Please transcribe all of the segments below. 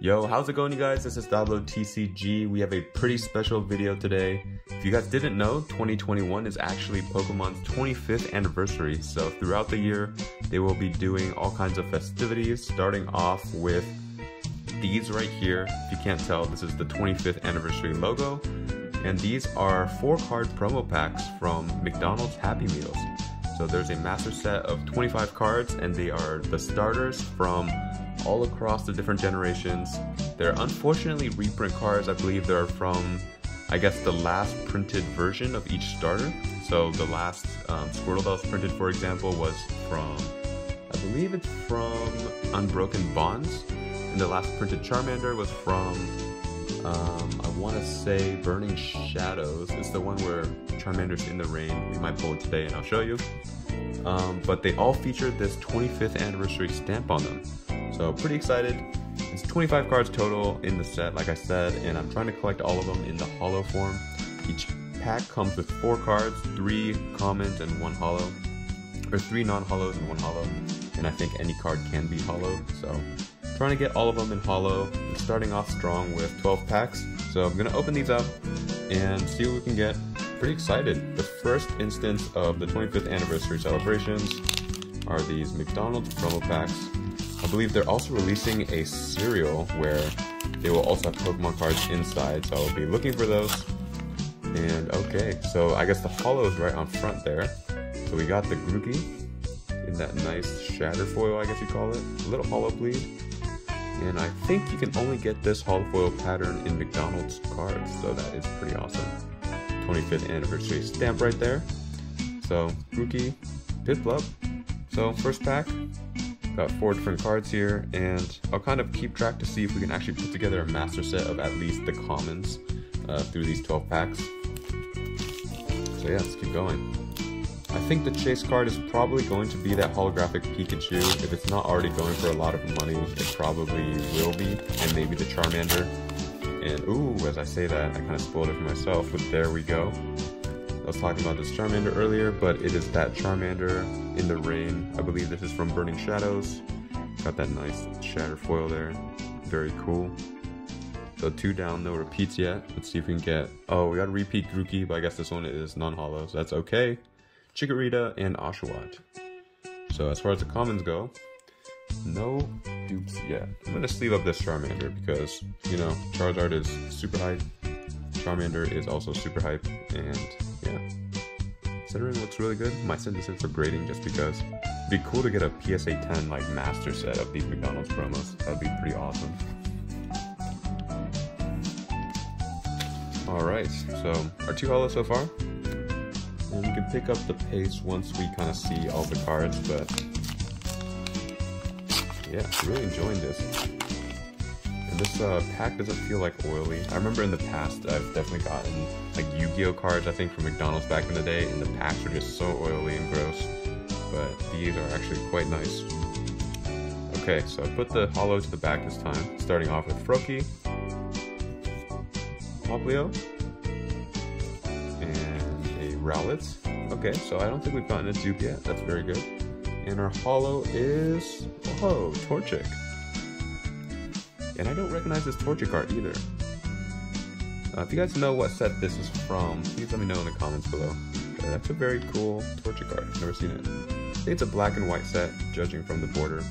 Yo, how's it going, you guys? This is Dablo TCG. We have a pretty special video today. If you guys didn't know, 2021 is actually Pokemon's 25th anniversary. So throughout the year, they will be doing all kinds of festivities, starting off with these right here. If you can't tell, this is the 25th anniversary logo. And these are 4-card promo packs from McDonald's Happy Meals. So there's a master set of 25 cards, and they are the starters from all across the different generations. They're unfortunately reprint cards. I believe they're from, I guess, the last printed version of each starter. So the last Squirtle that was printed, for example, was from, I believe it's from Unbroken Bonds. And the last printed Charmander was from, I want to say Burning Shadows. It's the one where Charmander's in the rain. We might pull it today and I'll show you. But they all feature this 25th anniversary stamp on them. So pretty excited. It's 25 cards total in the set, like I said, and I'm trying to collect all of them in the holo form. Each pack comes with 4 cards, 3 commons and 1 holo, or 3 non-holos and 1 holo, and I think any card can be holo. So trying to get all of them in holo. I'm starting off strong with 12 packs. So I'm gonna open these up and see what we can get. Pretty excited. The first instance of the 25th anniversary celebrations are these McDonald's promo packs. I believe they're also releasing a cereal where they will also have Pokemon cards inside, so I'll be looking for those. And okay, so I guess the holo is right on front there. So we got the Grookey in that nice shatter foil, I guess you call it. A little holo bleed. And I think you can only get this holo foil pattern in McDonald's cards, so that is pretty awesome. 25th anniversary stamp right there. So Grookey, Piplup. So first pack. Got 4 different cards here, and I'll kind of keep track to see if we can actually put together a master set of at least the commons through these 12 packs. So yeah, let's keep going. I think the chase card is probably going to be that holographic Pikachu. If it's not already going for a lot of money, it probably will be, and maybe the Charmander. And ooh, as I say that, I kind of spoiled it for myself, but there we go. I was talking about this Charmander earlier, but it is that Charmander in the rain. I believe this is from Burning Shadows. Got that nice shatter foil there. Very cool. So 2 down, no repeats yet. Let's see if we can get... Oh, we got a repeat Grookey, but I guess this one is non-holo, so that's okay. Chikorita and Oshawott. So as far as the commons go, no dupes yet. I'm going to sleeve up this Charmander because, you know, Charizard is super hype. Charmander is also super hype, and... yeah, Cinnamon looks really good. Might send this in for grading just because. It'd be cool to get a PSA 10 like master set of these McDonald's promos. That'd be pretty awesome. All right, so our 2 holos so far, and we can pick up the pace once we kind of see all the cards. But yeah, really enjoying this. This pack doesn't feel like oily. I remember in the past I've definitely gotten like Yu-Gi-Oh cards, I think, from McDonald's back in the day, and the packs are just so oily and gross, but these are actually quite nice. Okay, so I put the holo to the back this time, starting off with Froakie, Popplio, and a Rowlet. Okay, so I don't think we've gotten a dupe yet. That's very good. And our holo is, whoa, Torchic. And I don't recognize this Torchic card either. If you guys know what set this is from, please let me know in the comments below. Okay, that's a very cool Torchic card. I've never seen it. I think it's a black and white set, judging from the border.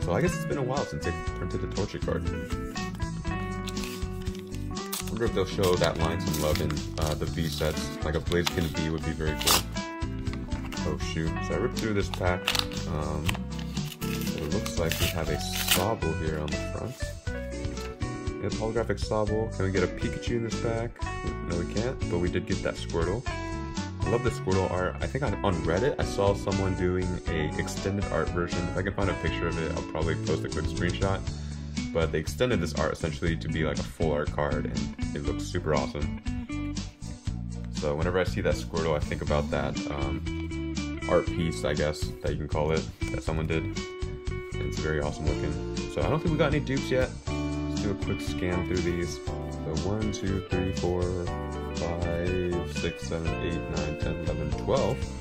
So I guess it's been a while since they printed the Torchic card. I wonder if they'll show that line some love in the V sets. Like a Blaziken V would be very cool. Oh shoot! So I ripped through this pack. It looks like we have a Sobble here on the front. It's holographic Sobble. Can we get a Pikachu in this pack? No, we can't, but we did get that Squirtle. I love the Squirtle art. I think on Reddit I saw someone doing a extended art version. If I can find a picture of it, I'll probably post a quick screenshot. But they extended this art essentially to be like a full art card, and it looks super awesome. So whenever I see that Squirtle, I think about that art piece, I guess, that you can call it, that someone did. It's very awesome looking. So I don't think we got any dupes yet. Let's do a quick scan through these. So 1, 2, 3, 4, 5, 6, 7, 8, 9, 10, 11, 12.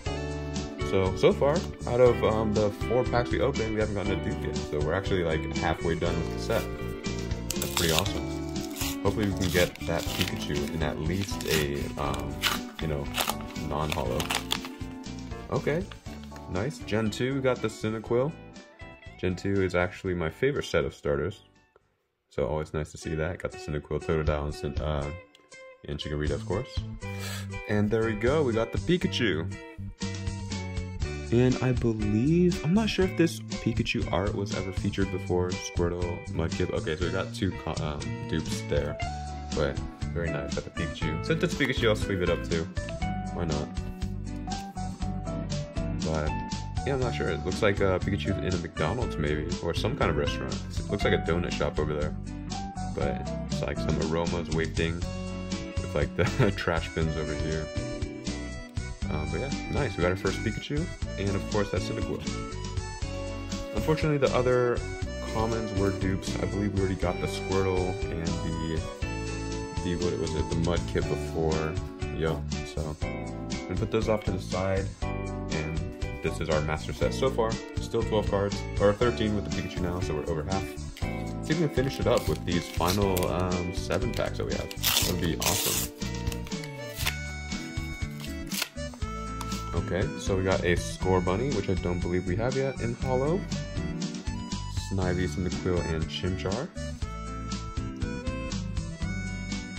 So far, out of the 4 packs we opened, we haven't gotten a dupe yet. So we're actually like halfway done with the set. That's pretty awesome. Hopefully we can get that Pikachu in at least a, you know, non-holo. Okay, nice. Gen 2, we got the Cyndaquil. Gen 2 is actually my favorite set of starters. So always nice to see that. Got the Cyndaquil, Totodile, and Chikorita, of course. And there we go, we got the Pikachu. And I believe, I'm not sure if this Pikachu art was ever featured before. Squirtle, Mudkip. Okay, so we got 2 dupes there, but very nice. Got the Pikachu. Since it's Pikachu, I'll sleeve it up too. Why not? But yeah, I'm not sure. It looks like Pikachu's in a McDonald's maybe, or some kind of restaurant. It looks like a donut shop over there, but it's like some aromas wafting with like the trash bins over here. But yeah, nice. We got our first Pikachu, and of course that's Cyndaquil. Unfortunately, the other commons were dupes. I believe we already got the Squirtle and the what was it? The Mudkip before. Yo, so I'm gonna put those off to the side, and this is our master set so far. Still 12 cards, or 13 with the Pikachu now, so we're over half. Let's see if we can finish it up with these final 7 packs that we have. That would be awesome. Okay, so we got a Scorbunny, which I don't believe we have yet in holo. Snivy, Cyndaquil, and Chimchar.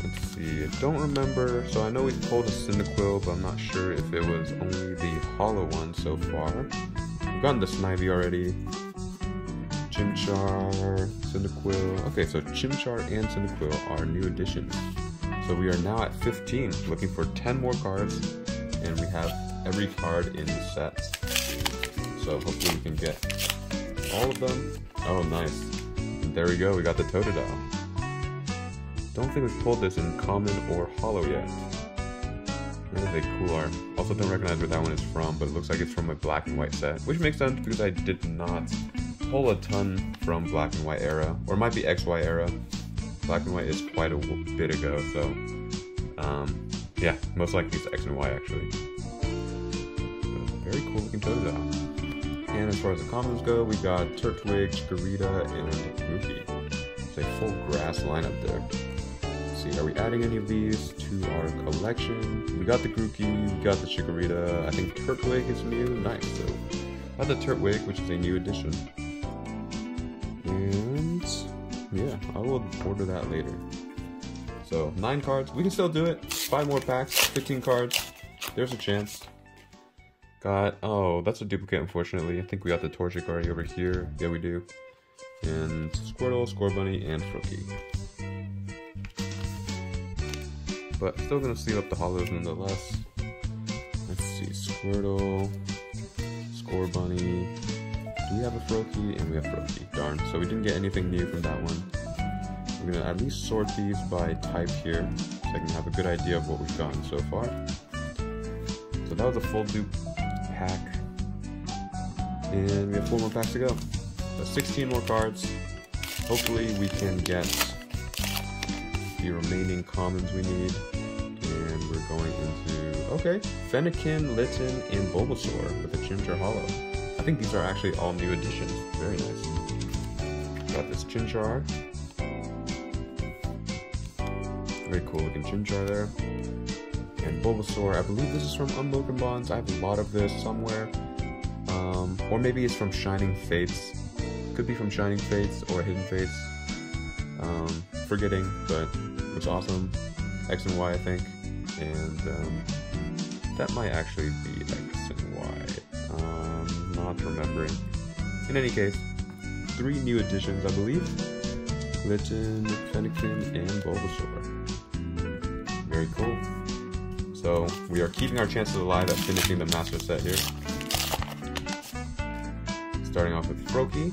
Let's see, I don't remember. So I know we pulled a Cyndaquil, but I'm not sure if it was only the holo one so far. We've gotten the Snivy already. Chimchar, Cyndaquil. Okay, so Chimchar and Cyndaquil are new additions. So we are now at 15, looking for 10 more cards, and we have every card in the set. So hopefully we can get all of them. Oh, nice. And there we go, we got the Totodile. Don't think we've pulled this in common or holo yet. That is a cool art. Also don't recognize where that one is from, but it looks like it's from a black and white set, which makes sense because I did not pull a ton from black and white era, or it might be XY era. Black and white is quite a bit ago, so yeah, most likely it's X and Y actually. Very cool looking Totodile. And as far as the commons go, we got Turtwig, Chikorita, and Grookey. It's a full grass lineup there. Let's see, are we adding any of these to our collection? We got the Grookey, we got the Chikorita. I think Turtwig is new. Nice, so got the Turtwig, which is a new addition. And yeah, I will order that later. So 9 cards. We can still do it. 5 more packs, 15 cards. There's a chance. Got, oh, that's a duplicate, unfortunately. I think we got the Torchic already over here. Yeah, we do. And Squirtle, Scorbunny, and Froakie. But still gonna sleeve up the holos nonetheless. Let's see, Squirtle, Scorbunny. Do we have a Froakie? And we have Froakie. Darn, so we didn't get anything new from that one. We're gonna at least sort these by type here, so I can have a good idea of what we've gotten so far. So that was a full dupe. Pack. And we have 4 more packs to go. So 16 more cards. Hopefully we can get the remaining commons we need. And we're going into, okay, Fennekin, Litten, and Bulbasaur with a Chimchar holo. I think these are actually all new additions. Very nice. Got this Chimchar. Very cool looking Chimchar there. And Bulbasaur, I believe this is from Unbroken Bonds. I have a lot of this somewhere. Or maybe it's from Shining Fates. Could be from Shining Fates or Hidden Fates. Forgetting, but it was awesome. X and Y, I think. And that might actually be X and Y. Not remembering. In any case, 3 new additions, I believe. Litten, Fennekin, and Bulbasaur. Very cool. So we are keeping our chances alive at finishing the master set here. Starting off with Froakie,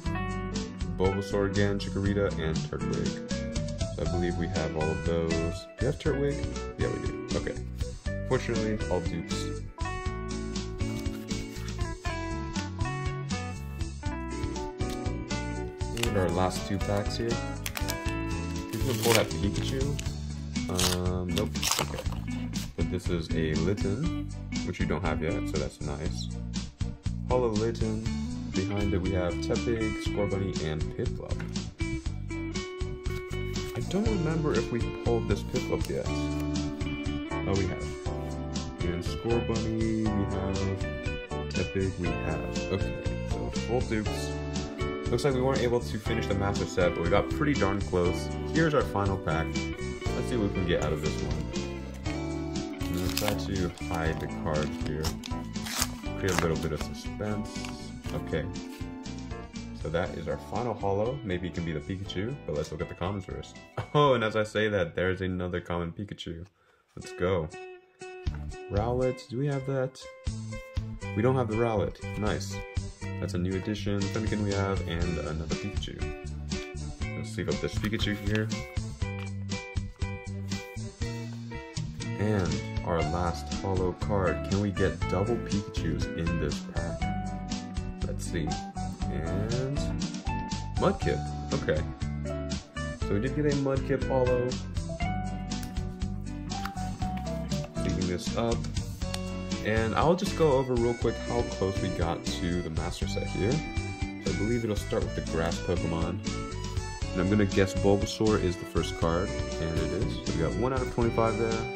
Bulbasaur again, Chikorita, and Turtwig. So I believe we have all of those. Do we have Turtwig? Yeah, we do. Okay. Fortunately, all dupes. And our last 2 packs here. We're gonna pull that Pikachu. Nope. Okay. This is a Litten, which you don't have yet, so that's nice. Hollow Litten. Behind it we have Tepig, Scorbunny, and Piplup. I don't remember if we pulled this Piplup yet. Oh, we have. And Scorbunny, we have. Tepig, we have. Okay, so full dupes. Looks like we weren't able to finish the master set, but we got pretty darn close. Here's our final pack. Let's see what we can get out of this one. I'm going to try to hide the card here. Create a little bit of suspense. Okay. So that is our final holo. Maybe it can be the Pikachu, but let's look at the commons first. Oh, and as I say that, there's another common Pikachu. Let's go. Rowlet, do we have that? We don't have the Rowlet. Nice. That's a new addition. Fennekin we have, and another Pikachu. Let's sleeve up this Pikachu here. And our last holo card. Can we get double Pikachus in this pack? Let's see. And Mudkip. Okay. So we did get a Mudkip holo. Sleeving this up. And I'll just go over real quick how close we got to the master set here. So I believe it'll start with the grass Pokemon. And I'm going to guess Bulbasaur is the first card. And it is. So we got 1 out of 25 there.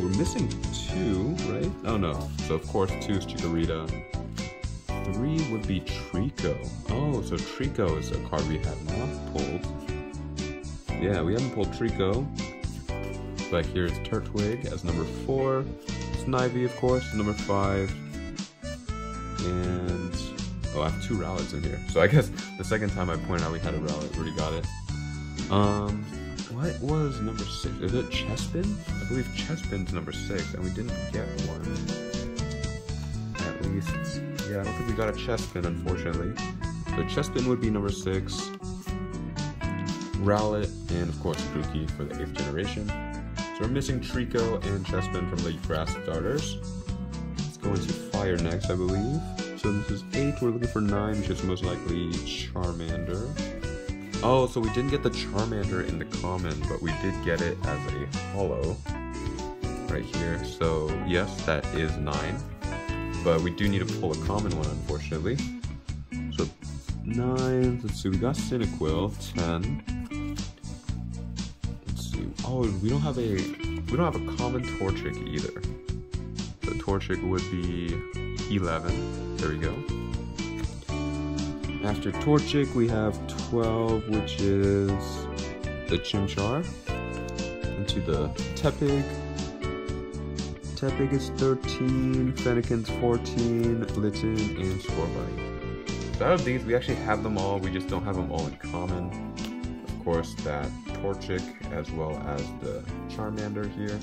We're missing 2, right? Oh no. So of course 2 is Chikorita. 3 would be Treecko. Oh, so Treecko is a card we have not pulled. Yeah, we haven't pulled Treecko. Back here is Turtwig as number 4, Snivy of course, number 5, and oh, I have 2 Rowlets in here. So I guess the second time I pointed out we had a Rowlet, we already got it. What was number 6? Is it Chespin? I believe Chespin's number 6, and we didn't get one. At least, yeah, I don't think we got a Chespin unfortunately. So Chespin would be number 6, Rowlet, and of course Grookey for the 8th generation. So we're missing Treecko and Chespin from the grass starters. Let's go into fire next, I believe. So this is 8, we're looking for 9, which is most likely Charmander. Oh, so we didn't get the Charmander in the common, but we did get it as a holo right here. So yes, that is 9. But we do need to pull a common one, unfortunately. So 9, let's see, we got Cyndaquil, 10. Oh, we don't have a common Torchic either. The Torchic would be 11. There we go. After Torchic, we have 12, which is the Chimchar. Into the Tepig. Tepig is 13. Fennekin's 14. Litten and Scorbunny. So out of these, we actually have them all. We just don't have them all in common. Of course, that Torchic as well as the Charmander here.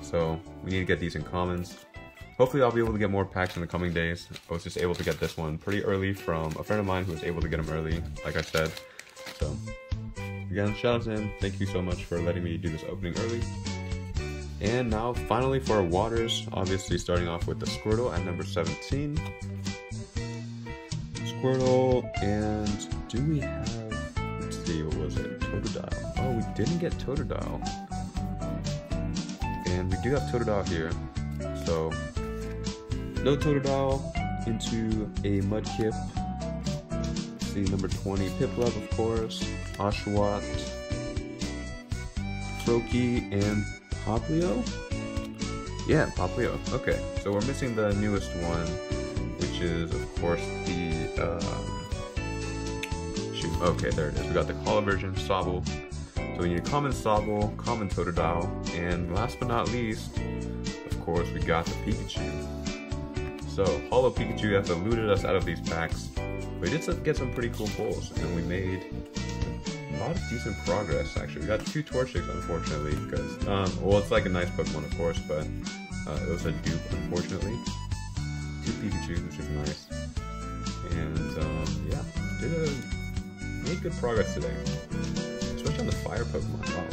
So we need to get these in commons. Hopefully I'll be able to get more packs in the coming days. I was just able to get this one pretty early from a friend of mine who was able to get them early, like I said. So again, shout out to him. Thank you so much for letting me do this opening early. And now finally for our waters, obviously starting off with the Squirtle at number 17. Squirtle, and do we have, what was it? Totodile. Oh, we didn't get Totodile. And we do have Totodile here. So, no Totodile into a Mudkip. Let's see, number 20, Piplup, of course. Oshawott. Froakie and Popplio? Yeah, Popplio. Okay, so we're missing the newest one, which is, of course, the... Okay, there it is. We got the Hollow version, Sobble. So we need a common Sobble, common Totodile, and last but not least, of course, we got the Pikachu. So, Hollow Pikachu has eluded us out of these packs. We did get some pretty cool pulls, and we made a lot of decent progress, actually. We got 2 Torchics, unfortunately, because, well, it's like a nice Pokemon, of course, but it was a dupe, unfortunately. 2 Pikachu, which is nice. And, yeah, made good progress today, especially on the fire Pokemon. Wow.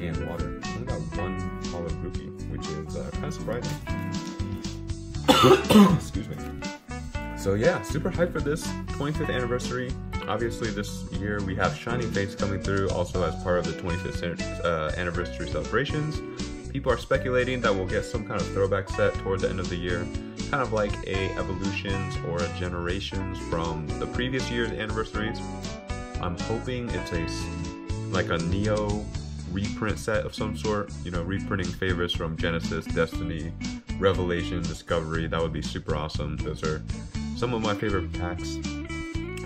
And water. I only got 1 Hollow Grookey, which is kind of surprising. Excuse me. So yeah, super hyped for this 25th anniversary. Obviously, this year we have Shining Fates coming through, also as part of the 25th anniversary celebrations. people are speculating that we'll get some kind of throwback set toward the end of the year, kind of like a Evolutions or a Generations from the previous year's anniversaries. I'm hoping it's like a Neo reprint set of some sort, you know, reprinting favorites from Genesis, Destiny, Revelation, Discovery. That would be super awesome. Those are some of my favorite packs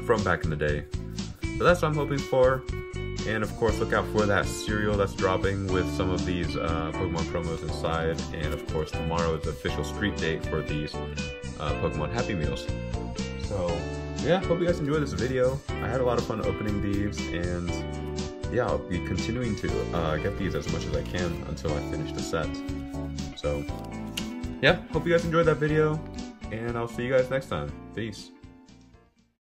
from back in the day. So that's what I'm hoping for. And of course, look out for that cereal that's dropping with some of these Pokemon promos inside. And of course, tomorrow is the official street date for these Pokemon Happy Meals. So yeah, hope you guys enjoyed this video. I had a lot of fun opening these, and yeah, I'll be continuing to get these as much as I can until I finish the set. So yeah, hope you guys enjoyed that video, and I'll see you guys next time. Peace.